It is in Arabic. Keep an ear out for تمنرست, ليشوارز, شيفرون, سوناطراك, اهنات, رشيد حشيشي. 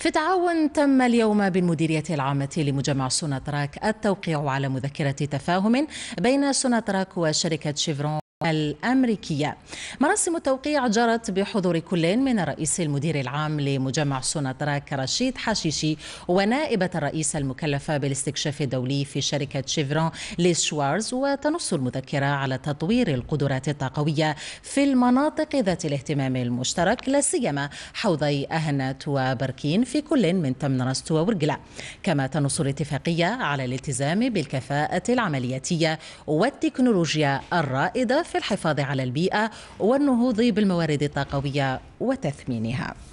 في تعاون تم اليوم بالمديرية العامة لمجمع سوناطراك التوقيع على مذكرة تفاهم بين سوناطراك وشركة شيفرون الأمريكية. مراسم التوقيع جرت بحضور كل من الرئيس المدير العام لمجمع سوناطراك رشيد حشيشي ونائبة الرئيس المكلفة بالاستكشاف الدولي في شركة شيفرون ليشوارز، وتنص المذكرة على تطوير القدرات الطاقوية في المناطق ذات الاهتمام المشترك، لا سيما حوضي اهنات وبركين في كل من تمنرست وورجلة، كما تنص الاتفاقية على الالتزام بالكفاءة العملياتية والتكنولوجيا الرائدة في الحفاظ على البيئة والنهوض بالموارد الطاقوية وتثمينها.